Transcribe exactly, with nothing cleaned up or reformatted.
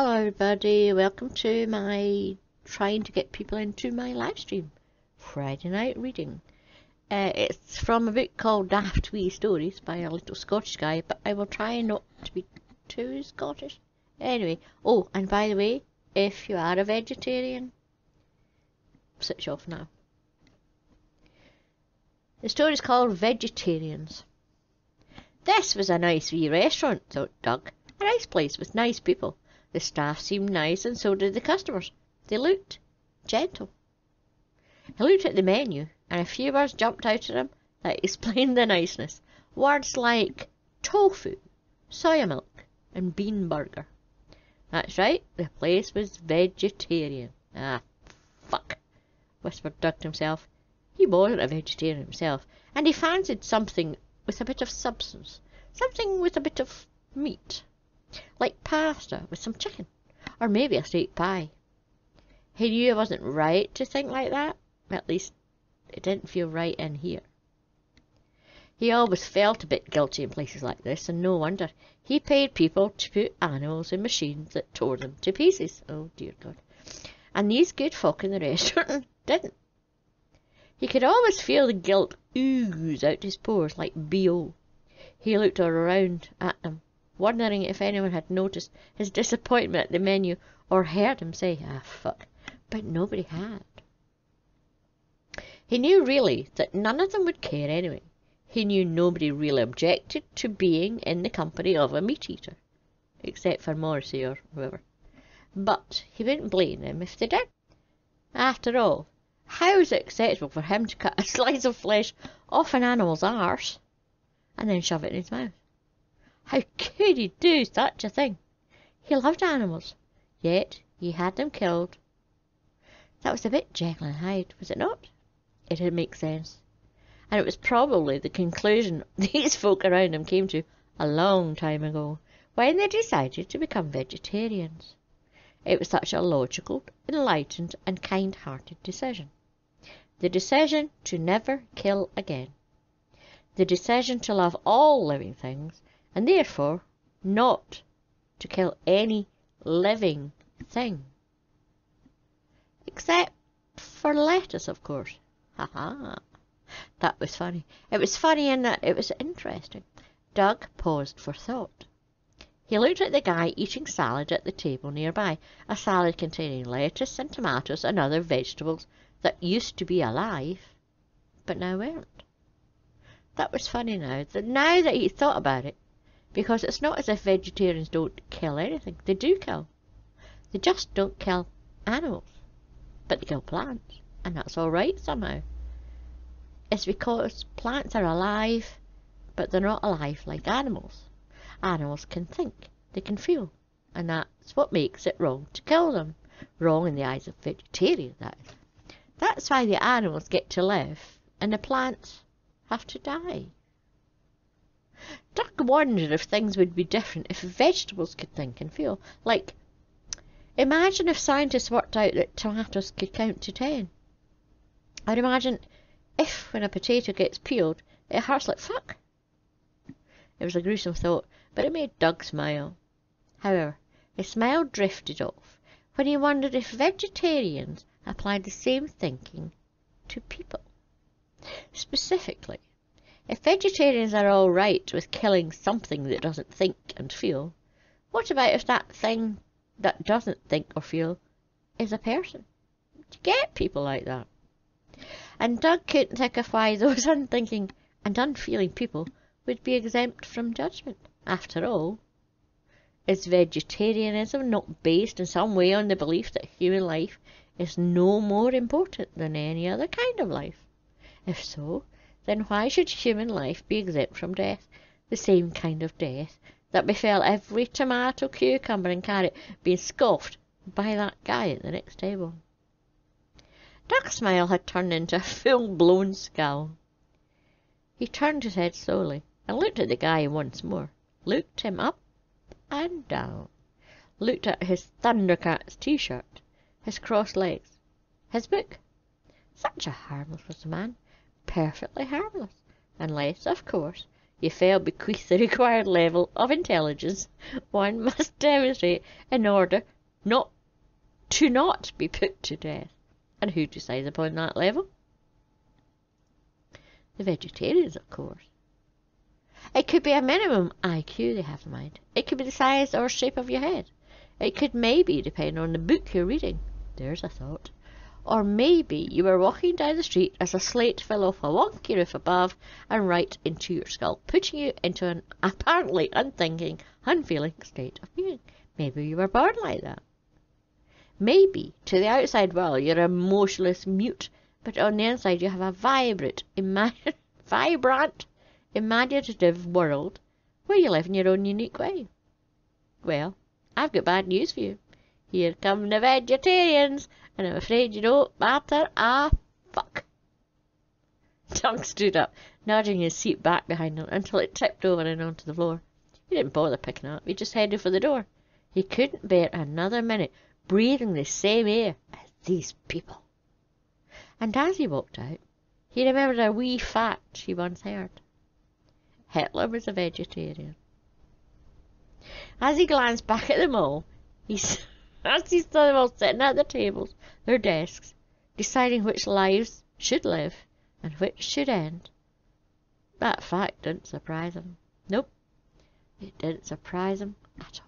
Hello everybody, welcome to my trying to get people into my live stream Friday night reading. Uh, it's from a book called Daft Wee Stories by a little Scottish guy, but I will try not to be too Scottish. Anyway, oh, and by the way, if you are a vegetarian, switch off now. The story is called Vegetarians. This was a nice wee restaurant, thought Doug. A nice place with nice people. The staff seemed nice and so did the customers. They looked gentle. He looked at the menu and a few words jumped out at him that explained the niceness. Words like tofu, soya milk and bean burger. That's right, the place was vegetarian. Ah, fuck, whispered Doug to himself. He wasn't a vegetarian himself and he fancied something with a bit of substance. Something with a bit of meat. Like pasta with some chicken, or maybe a steak pie. He knew it wasn't right to think like that, at least it didn't feel right in here. He always felt a bit guilty in places like this, and no wonder. He paid people to put animals in machines that tore them to pieces. Oh dear God. And these good folk in the restaurant didn't. He could always feel the guilt ooze out his pores like B O He looked around at them, wondering if anyone had noticed his disappointment at the menu or heard him say, ah, fuck, but nobody had. He knew really that none of them would care anyway. He knew nobody really objected to being in the company of a meat-eater, except for Morrissey or whoever. But he wouldn't blame them if they did. After all, how is it acceptable for him to cut a slice of flesh off an animal's arse and then shove it in his mouth? How could he do such a thing? He loved animals, yet he had them killed. That was a bit Jekyll and Hyde, was it not? It didn't make sense. And it was probably the conclusion these folk around him came to a long time ago, when they decided to become vegetarians. It was such a logical, enlightened and kind-hearted decision. The decision to never kill again. The decision to love all living things, and therefore not to kill any living thing. Except for lettuce, of course. Ha ha. That was funny. It was funny in that it was interesting. Doug paused for thought. He looked at the guy eating salad at the table nearby, a salad containing lettuce and tomatoes and other vegetables that used to be alive, but now weren't. That was funny now, that now that he thought about it, because it's not as if vegetarians don't kill anything. They do kill. They just don't kill animals. But they kill plants. And that's alright somehow. It's because plants are alive, but they're not alive like animals. Animals can think. They can feel. And that's what makes it wrong to kill them. Wrong in the eyes of vegetarians, that is. That's why the animals get to live, and the plants have to die. Doug wondered if things would be different if vegetables could think and feel. Like, imagine if scientists worked out that tomatoes could count to ten. Or imagine if, when a potato gets peeled, it hurts like fuck. It was a gruesome thought, but it made Doug smile. However, his smile drifted off when he wondered if vegetarians applied the same thinking to people. Specifically, if vegetarians are all right with killing something that doesn't think and feel, what about if that thing that doesn't think or feel is a person? You get people like that. And Doug couldn't think of why those unthinking and unfeeling people would be exempt from judgment. After all, is vegetarianism not based in some way on the belief that human life is no more important than any other kind of life? If so, then why should human life be exempt from death, the same kind of death that befell every tomato, cucumber and carrot being scoffed by that guy at the next table? Doug's smile had turned into a full-blown scowl. He turned his head slowly and looked at the guy once more, looked him up and down, looked at his Thundercats t-shirt, his crossed legs, his book. Such a harmless little man. Perfectly harmless, unless, of course, You fail bequeath the required level of intelligence one must demonstrate in order not to not be put to death. And who decides upon that level? The vegetarians, of course. It could be a minimum I Q they have in mind. It could be the size or shape of your head. It could maybe depend on the book you're reading. There's a thought. Or maybe you were walking down the street as a slate fell off a wonky roof above and right into your skull, putting you into an apparently unthinking, unfeeling state of being. Maybe you were born like that. Maybe, to the outside world, you're a motionless mute, but on the inside you have a vibrant, imagine, vibrant, imaginative world where you live in your own unique way. Well, I've got bad news for you. Here come the vegetarians, and I'm afraid you don't matter a fuck. Tongue stood up, nudging his seat back behind him until it tipped over and onto the floor. He didn't bother picking up, he just headed for the door. He couldn't bear another minute breathing the same air as these people. And as he walked out, he remembered a wee fact he once heard. Hitler was a vegetarian. As he glanced back at them all, he, as he saw them all sitting at their tables, their desks, deciding which lives should live and which should end, that fact didn't surprise him. Nope, it didn't surprise him at all.